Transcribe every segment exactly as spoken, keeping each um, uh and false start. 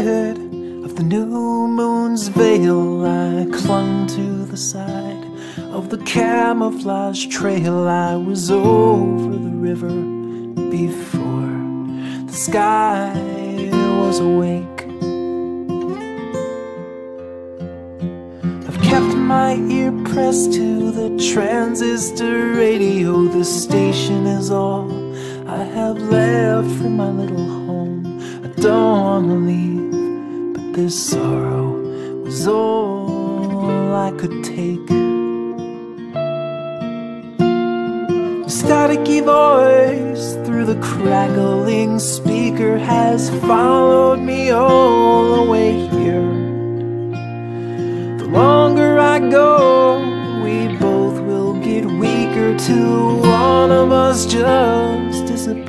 scared of the new moon's veil. I clung to the side of the camouflage trail. I was over the river before the sky was awake. I've kept my ear pressed to the transistor radio. This station is all I have left for my little home. I don't want to leave, but this sorrow was all I could take. The staticky voice through the crackling speaker has followed me all the way here. The longer I go, we both will get weaker till one of us just disappears.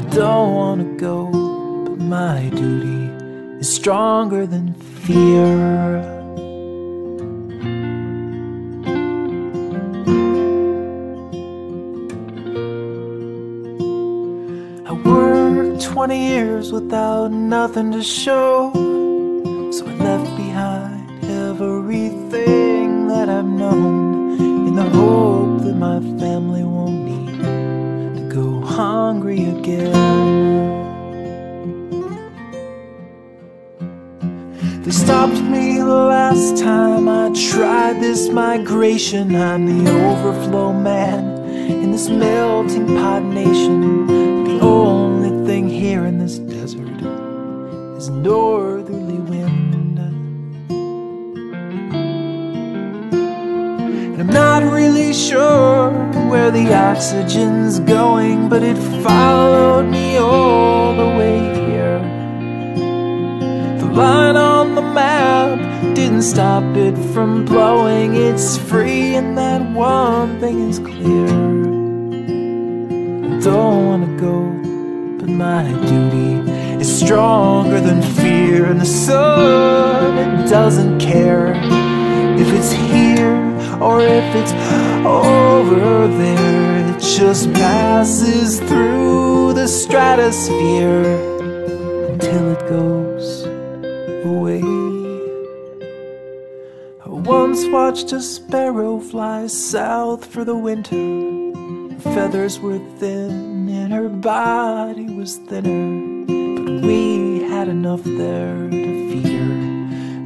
I don't want to go, but my duty is stronger than fear. I worked twenty years without nothing to show, so I left behind everything that I've known in the hope that my family won't need hungry again. They stopped me the last time I tried this migration. I'm the overflow man in this melting pot nation. The only thing here in this desert is northerly wind. And I'm not really sure where the oxygen's going, but it followed me all the way here. The line on the map didn't stop it from blowing. It's free and that one thing is clear. I don't want to go, but my duty is stronger than fear. And the sun, it doesn't care if it's here or if it's over there. It just passes through the stratosphere until it goes away. I once watched a sparrow fly south for the winter. Her feathers were thin and her body was thinner, but we had enough there to feed her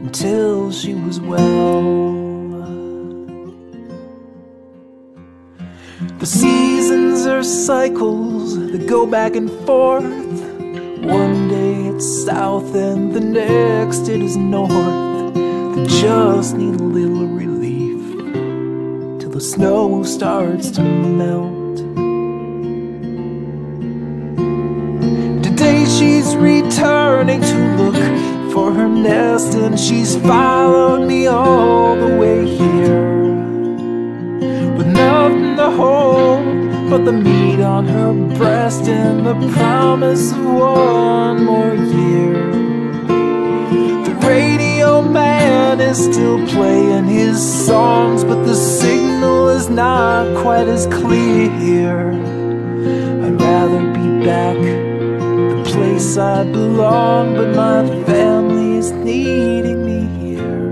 until she was well. The seasons are cycles that go back and forth. One day it's south and the next it is north. They just need a little relief till the snow starts to melt. Today she's returning to look for her nest, and she's followed me all the way here. Nothing to hold but the meat on her breast and the promise of one more year. The radio man is still playing his songs, but the signal is not quite as clear. I'd rather be back the place I belong, but my family is needing me here.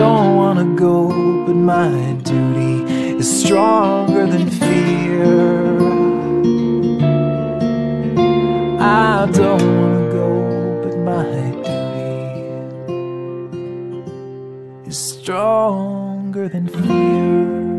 Don't want to go, but my duty is stronger than fear. I don't want to go, but my duty is stronger than fear.